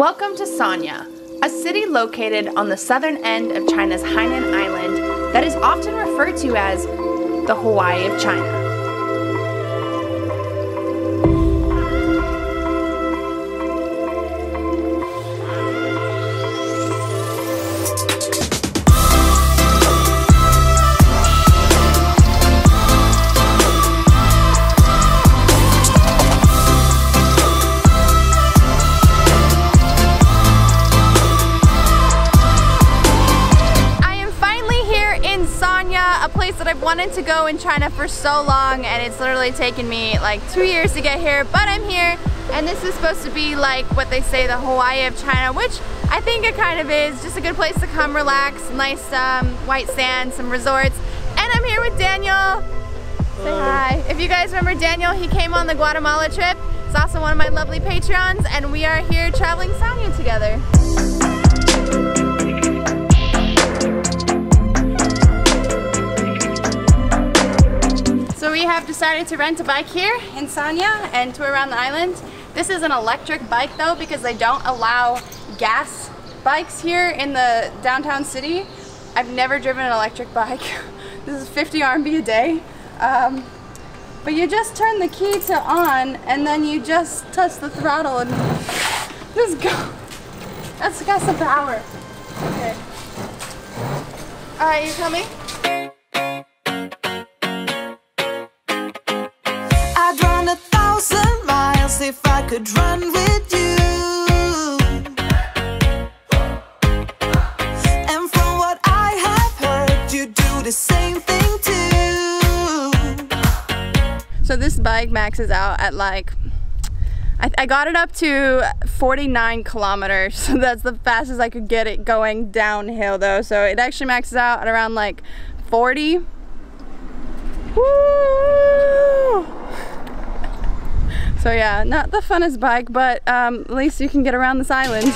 Welcome to Sanya, a city located on the southern end of China's Hainan Island that is often referred to as the Hawaii of China. Wanted to go in China for so long, and it's literally taken me like 2 years to get here, but I'm here, and this is supposed to be like what they say the Hawaii of China, which I think it kind of is. Just a good place to come relax, nice white sand, some resorts, and I'm here with Daniel. Say hi. If you guys remember Daniel, he came on the Guatemala trip. He's also one of my lovely Patreons, and we are here traveling Sanya together. So we have decided to rent a bike here in Sanya and tour around the island. This is an electric bike though, because they don't allow gas bikes here in the downtown city. I've never driven an electric bike. This is 50 RMB a day. But you just turn the key to on, and then you just touch the throttle and just go. That's got some power. Okay. All right, you coming? If I could run with you, and from what I have heard, you do the same thing too. So this bike maxes out at like, I got it up to 49 kilometers. So that's the fastest I could get it going downhill though. So it actually maxes out at around like 40. Woo! So yeah, not the funnest bike, but at least you can get around this island.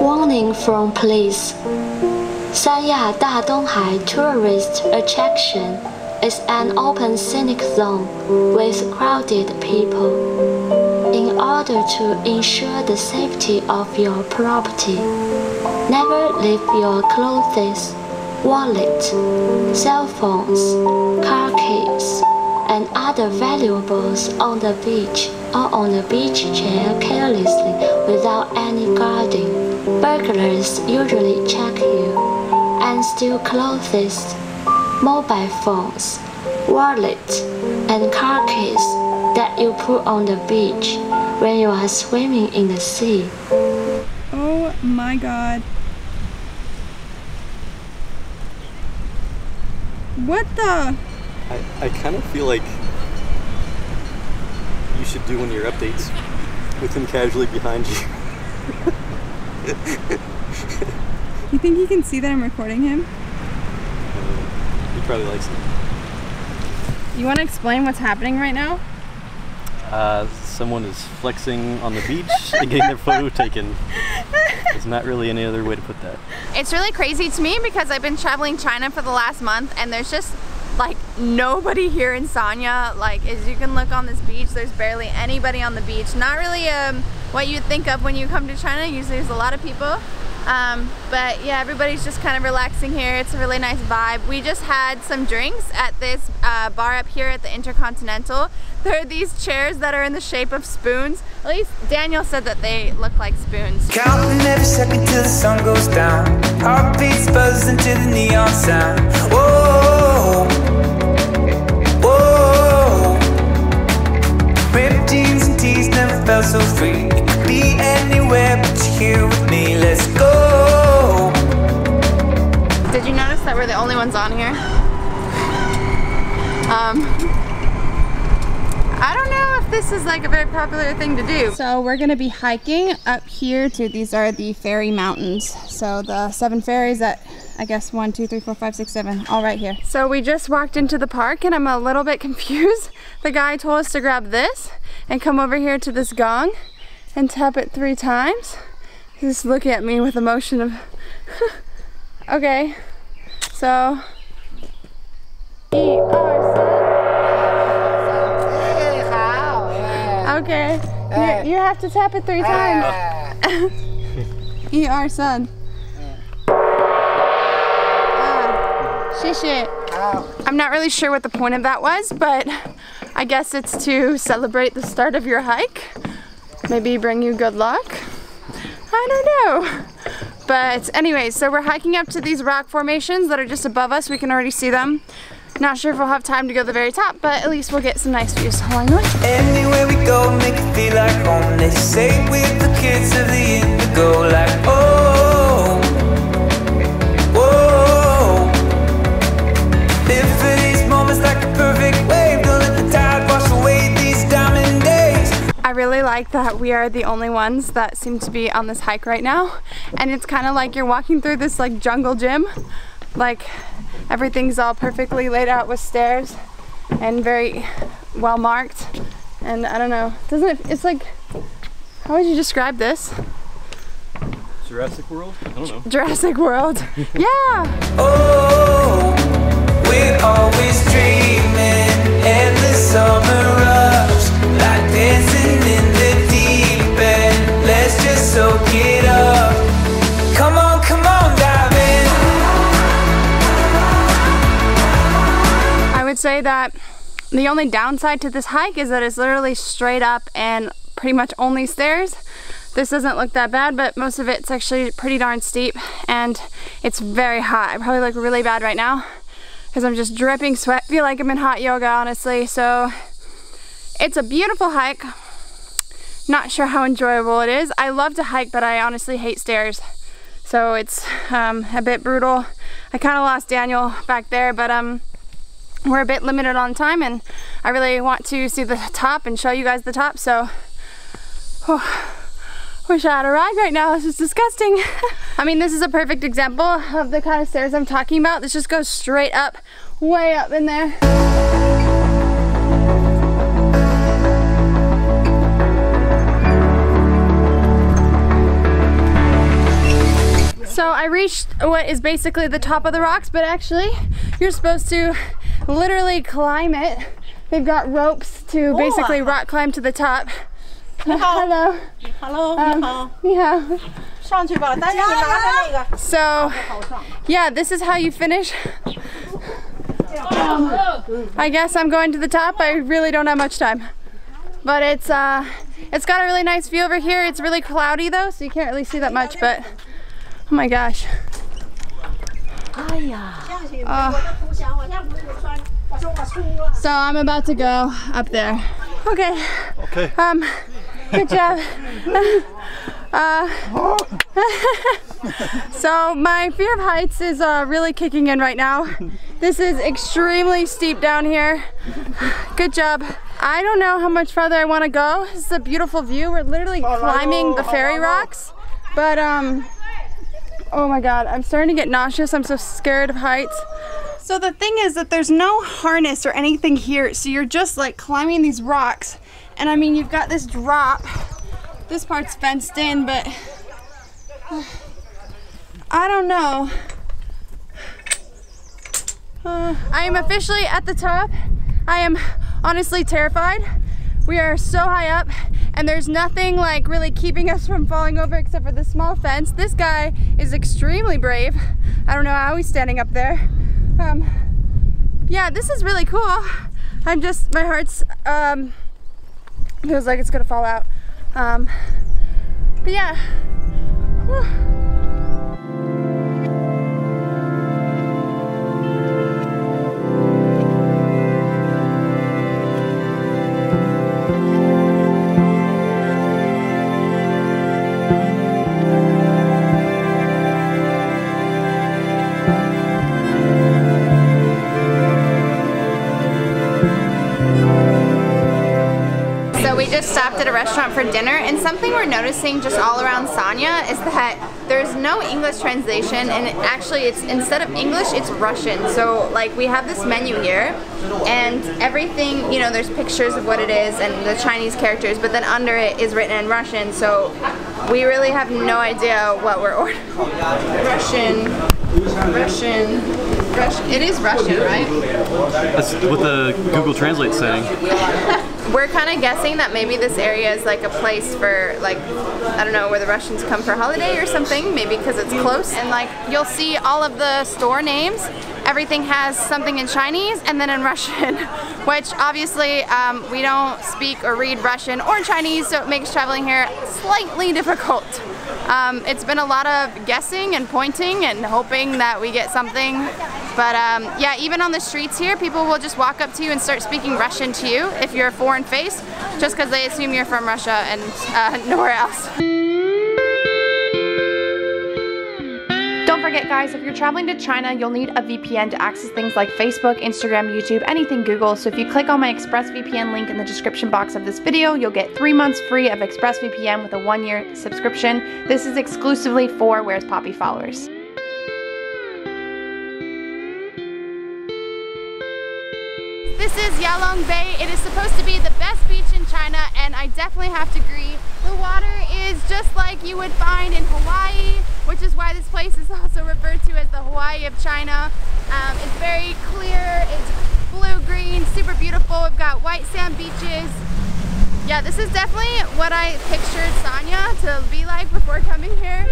Warning from police. Sanya Da Donghai tourist attraction is an open scenic zone with crowded people. In order to ensure the safety of your property, never leave your clothes, wallet, cell phones, car keys, and other valuables on the beach or on the beach chair carelessly without any guarding. Burglars usually check you and steal clothes, mobile phones, wallet, and car keys that you put on the beach when you are swimming in the sea. Oh my god. What the? I kind of feel like you should do one of your updates with him casually behind you. You think he can see that I'm recording him? He probably likes it. You want to explain what's happening right now? Someone is flexing on the beach and getting their photo taken. There's not really any other way to put that. It's really crazy to me because I've been traveling China for the last month, and there's just like nobody here in Sanya. Like, as you can look on this beach, there's barely anybody on the beach. Not really what you'd think of when you come to China. Usually there's a lot of people. But yeah, everybody's just kind of relaxing here. It's a really nice vibe. We just had some drinks at this bar up here at the Intercontinental. There are these chairs that are in the shape of spoons. At least Daniel said that they look like spoons. Counting every second till the sun goes down. Heartbeats buzz into the neon sound. Whoa, whoa. Ripped jeans and tees never felt so free. You could be anywhere but you're here with me. Let's go. Did you notice that we're the only ones on here? I don't know if this is like a very popular thing to do. So we're gonna be hiking up here to, these are the fairy mountains. So the 7 fairies that, I guess 1, 2, 3, 4, 5, 6, 7, all right here. So we just walked into the park and I'm a little bit confused. the guy told us to grab this and come over here to this gong and tap it 3 times. He's looking at me with emotion of, okay, so. Okay, you have to tap it 3 times. ER son. Shit. I'm not really sure what the point of that was, but I guess it's to celebrate the start of your hike. Maybe bring you good luck. I don't know. But anyway, so we're hiking up to these rock formations that are just above us. We can already see them. Not sure if we'll have time to go to the very top, but at least we'll get some nice views along the way. Anywhere we go, make it feel like home. They say we're the kids of the indigo, like oh, whoa. Live for these moments like a perfect wave. Don't let the tide wash away these diamond days. I really like that we are the only ones that seem to be on this hike right now, and it's kind of like you're walking through this like jungle gym, like. Everything's all perfectly laid out with stairs and very well marked. And I don't know, doesn't it, it's like, how would you describe this? Jurassic World? I don't know. Jurassic World. Yeah! Oh, we're always dreaming and the summer rush, like dancing in the deep end. Let's just soak it up. Come on, come on, dive in. I would say that the only downside to this hike is that it's literally straight up and pretty much only stairs. This doesn't look that bad, but most of it's actually pretty darn steep and it's very hot. I probably look really bad right now because I'm just dripping sweat. I feel like I'm in hot yoga, honestly. So it's a beautiful hike. Not sure how enjoyable it is. I love to hike, but I honestly hate stairs. So it's a bit brutal. I kind of lost Daniel back there, but we're a bit limited on time and I really want to see the top and show you guys the top, so wish I had a ride right now. This is disgusting. I mean, this is a perfect example of the kind of stairs I'm talking about. This just goes straight up, way up in there. So I reached what is basically the top of the rocks, but actually you're supposed to literally climb it. They've got ropes to basically rock climb to the top. Hello. Hello. So yeah, this is how you finish. I guess I'm going to the top. I really don't have much time. But it's got a really nice view over here. It's really cloudy though, so you can't really see that much, but oh my gosh. So I'm about to go up there. Okay. Okay. Good job. So my fear of heights is really kicking in right now. This is extremely steep down here. Good job. I don't know how much farther I want to go. This is a beautiful view. We're literally climbing the fairy rocks, but oh my god, I'm starting to get nauseous. I'm so scared of heights. So the thing is that there's no harness or anything here, so you're just like climbing these rocks. And I mean, you've got this drop. This part's fenced in, but I don't know. I am officially at the top. I am honestly terrified. We are so high up and there's nothing like really keeping us from falling over except for this small fence. This guy is extremely brave. I don't know how he's standing up there. Yeah, this is really cool. I'm just, my heart's, feels like it's gonna fall out. But yeah. Whew. Just stopped at a restaurant for dinner, and something we're noticing just all around Sanya is that There's no English translation, and actually it's instead of English it's Russian. So like we have this menu here and everything, you know, there's pictures of what it is and the Chinese characters, but then under it is written in Russian, so we really have no idea what we're ordering. Russian. It is Russian, right? That's what the Google Translate saying. We're kind of guessing that maybe this area is like a place for, like, I don't know, where the Russians come for holiday or something, maybe because it's close. And like you'll see all of the store names, everything has something in Chinese and then in Russian, which obviously we don't speak or read Russian or Chinese, so it makes traveling here slightly difficult. It's been a lot of guessing and pointing and hoping that we get something. But yeah, even on the streets here, people will just walk up to you and start speaking Russian to you if you're a foreign face, just because they assume you're from Russia and nowhere else. Don't forget guys, if you're traveling to China, you'll need a VPN to access things like Facebook, Instagram, YouTube, anything Google. So if you click on my ExpressVPN link in the description box of this video, you'll get 3 months free of ExpressVPN with a 1-year subscription. This is exclusively for Where's Poppy followers. This is Yalong Bay. It is supposed to be the best beach in China, and I definitely have to agree. The water is just like you would find in Hawaii, which is why this place is also referred to as the Hawaii of China. It's very clear, it's blue-green, super beautiful. We've got white sand beaches. Yeah, this is definitely what I pictured Sanya to be like before coming here.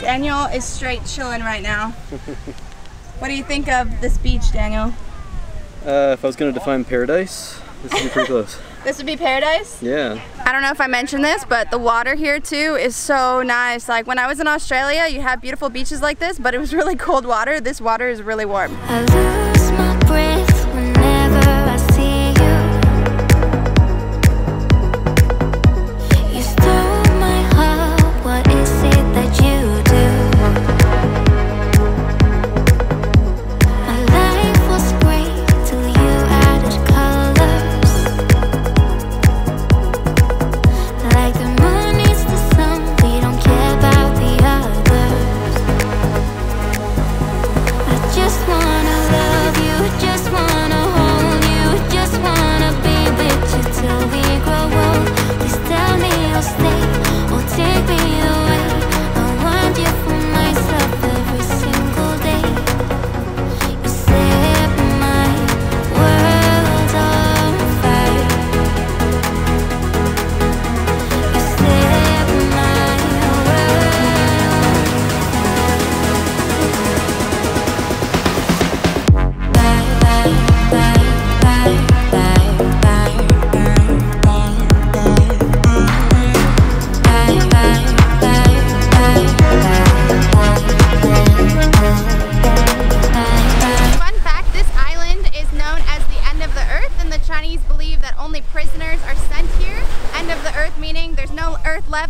Daniel is straight chilling right now. What do you think of this beach, Daniel? If I was going to define paradise, this would be pretty close. This would be paradise? Yeah. I don't know if I mentioned this, but the water here too is so nice. Like when I was in Australia, you have beautiful beaches like this, but it was really cold water. This water is really warm. I lose my breath.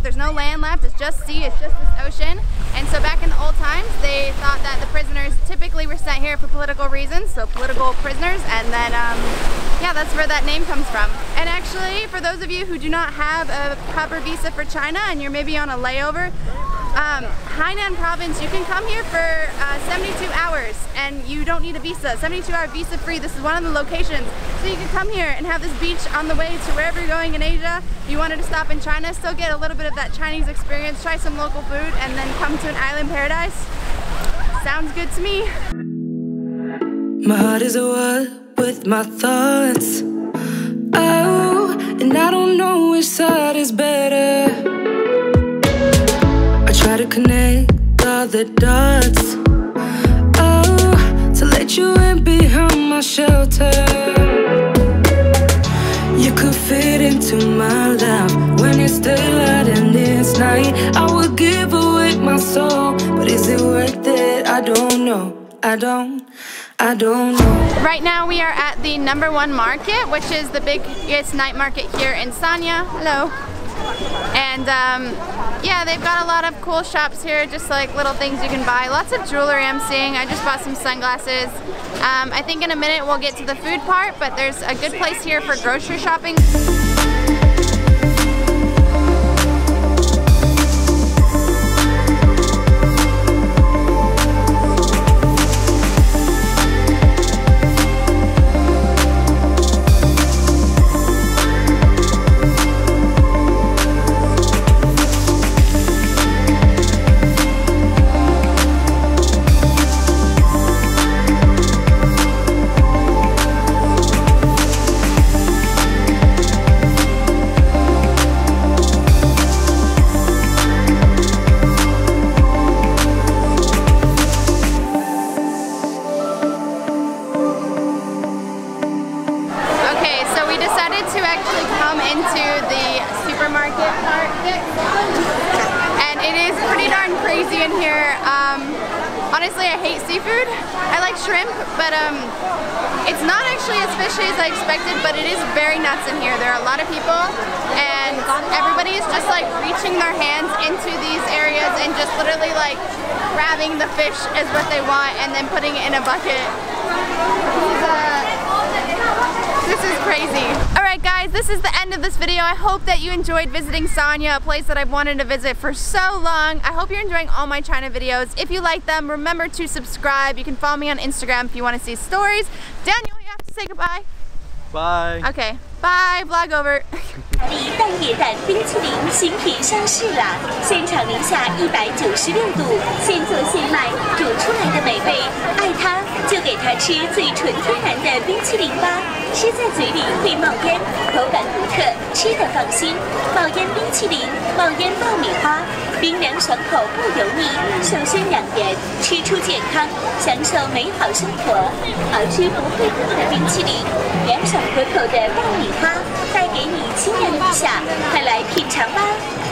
There's no land left, it's just sea, it's just this ocean. And so back in the old times, they thought that the prisoners typically were sent here for political reasons, so political prisoners, and then, yeah, that's where that name comes from. And actually, for those of you who do not have a proper visa for China and you're maybe on a layover, Hainan province, you can come here for 72 hours and you don't need a visa. 72-hour visa free. This is one of the locations. So you can come here and have this beach on the way to wherever you're going in Asia. If you wanted to stop in China, still get a little bit of that Chinese experience, try some local food, and then come to an island paradise. Sounds good to me. My heart is a wall with my thoughts. Oh, and I don't know which side is better. Try to connect all the dots, oh, to let you in behind my shelter. You could fit into my life when you're still out in this night. I would don't know. I don't know. Right now we are at the #1 market, which is the biggest night market here in Sanya. Hello. And yeah, they've got a lot of cool shops here, just like little things you can buy. Lots of jewelry I'm seeing. I just bought some sunglasses. I think in a minute we'll get to the food part, but there's a good place here for grocery shopping. Honestly, I hate seafood. I like shrimp, but it's not actually as fishy as I expected, but it is very nuts in here. There are a lot of people, and everybody is just like reaching their hands into these areas and just literally like grabbing the fish as what they want and then putting it in a bucket. This is crazy. Alright guys, this is the end of this video. I hope that you enjoyed visiting Sanya, a place that I've wanted to visit for so long. I hope you're enjoying all my China videos. If you like them, remember to subscribe. You can follow me on Instagram if you want to see stories. Daniel, you have to say goodbye. Bye. Okay, bye, vlog over. 离蛋液蛋冰淇淋新品上市啦！现场零下196度，现做现卖，煮出来的美味，爱它就给它吃最纯天然的冰淇淋吧。吃在嘴里会冒烟，口感独特，吃的放心。冒烟冰淇淋，冒烟爆米花，冰凉爽口不油腻，瘦身养颜，吃出健康，享受美好生活。好吃不会饿的冰淇淋，凉爽可口的爆米花，带给你。 惊艳一下，快来品尝吧！